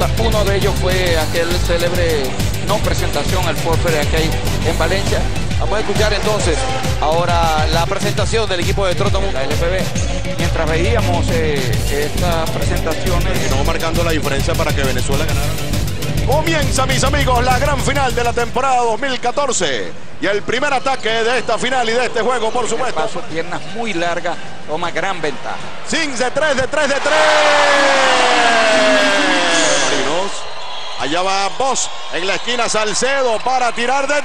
derrotas. Uno de ellos fue aquel célebre no presentación al forfare que hay en Valencia. Vamos a escuchar entonces ahora la presentación del equipo de Trotamundos. La LPB, mientras veíamos estas presentaciones... Terminó marcando la diferencia para que Venezuela ganara. Comienza, mis amigos, la gran final de la temporada 2014. Y el primer ataque de esta final y de este juego, por supuesto. Paso, piernas muy largas, toma gran ventaja. Zings de 3, de 3, de 3. Marinos. Allá va Boss en la esquina, Salcedo para tirar de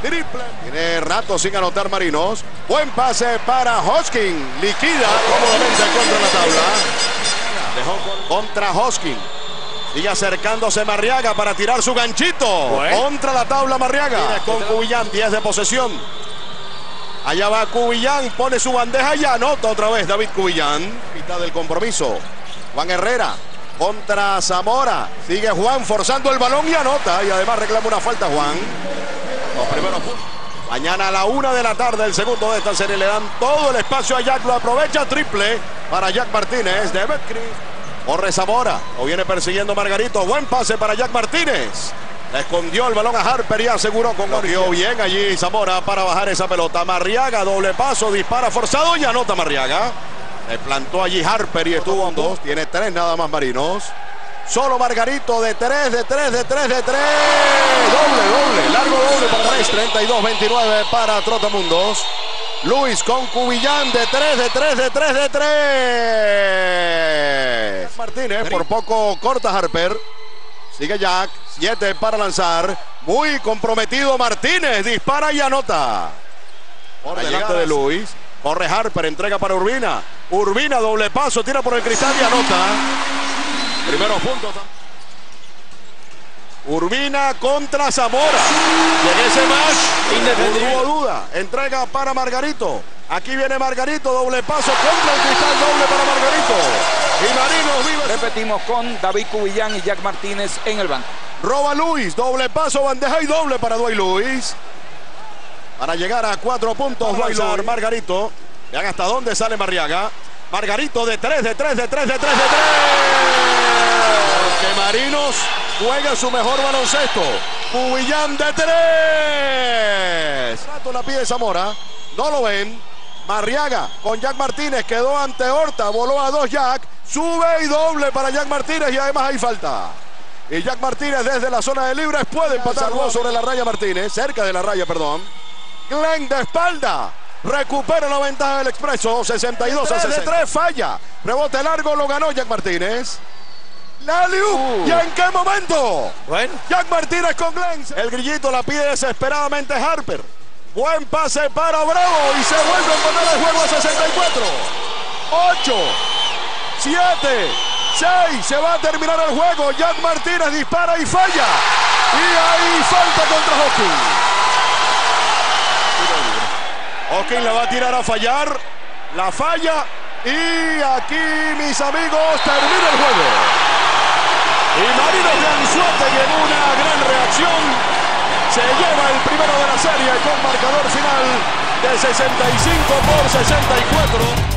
3. Triple. Tiene rato sin anotar Marinos. Buen pase para Hoskin. Liquida cómodamente contra la tabla. Dejó contra Hoskin. Sigue acercándose Marriaga para tirar su ganchito. Bueno. Contra la tabla Marriaga. Mira, con Cubillán, 10 de posesión. Allá va Cubillán, pone su bandeja y anota otra vez David Cubillán. Mitad del compromiso. Juan Herrera contra Zamora. Sigue Juan forzando el balón y anota. Y además reclama una falta Juan. Los primeros puntos. Mañana a la 1 de la tarde el segundo de esta serie. Le dan todo el espacio a Jack. Lo aprovecha, triple para Jack Martínez de Betcris. Corre Zamora. Lo viene persiguiendo Margarito. Buen pase para Jack Martínez. Le escondió el balón a Harper y aseguró con Gorgio. Bien allí Zamora para bajar esa pelota. Marriaga, doble paso, dispara forzado y anota Marriaga. Le plantó allí Harper y estuvo en dos. Tiene 3 nada más Marinos. Solo Margarito de 3, de 3, de 3, de 3. Doble, largo doble para 3. 32-29 para Trotamundos. Luis con Cubillán de 3, de 3, de 3, de 3. Martínez por poco corta Harper. Sigue Jack. 7 para lanzar. Muy comprometido Martínez. Dispara y anota. Por delante de Luis. Corre Harper, entrega para Urbina. Urbina, doble paso, tira por el cristal y anota. Primeros puntos. Urbina contra Zamora. Y en ese match no hubo duda. Entrega para Margarito. Aquí viene Margarito, doble paso contra el cristal, doble para Margarito. Y Marinos vive. Repetimos con David Cubillán y Jack Martínez en el banco. Roba Luis, doble paso, bandeja y doble para Dwight Lewis. Para llegar a 4 puntos, Bailar Margarito. Vean hasta dónde sale Marriaga. Margarito de 3, de 3, de 3, de 3, de 3. Que Marinos juega su mejor baloncesto. Cubillán de 3. Rato la pide Zamora. No lo ven. Marriaga con Jack Martínez. Quedó ante Horta. Voló a 2 Jack. Sube y doble para Jack Martínez. Y además hay falta. Y Jack Martínez desde la zona de libres puede empatar. Sobre la raya Martínez. Cerca de la raya, perdón. Glenn de espalda, recupera la ventaja del Expreso, 62 a 63, falla, rebote largo, lo ganó Jack Martínez. ¿Y en qué momento? Bueno. Jack Martínez con Glenn, el grillito la pide desesperadamente Harper. Buen pase para Bravo y se vuelve a poner el juego a 64. 8, 7, 6, se va a terminar el juego. Jack Martínez dispara y falla. Y ahí falta contra Hoskin. Hoskin la va a tirar a fallar, la falla y aquí, mis amigos, termina el juego. Y Marinos de Anzoátegui en una gran reacción se lleva el primero de la serie con marcador final de 65 por 64.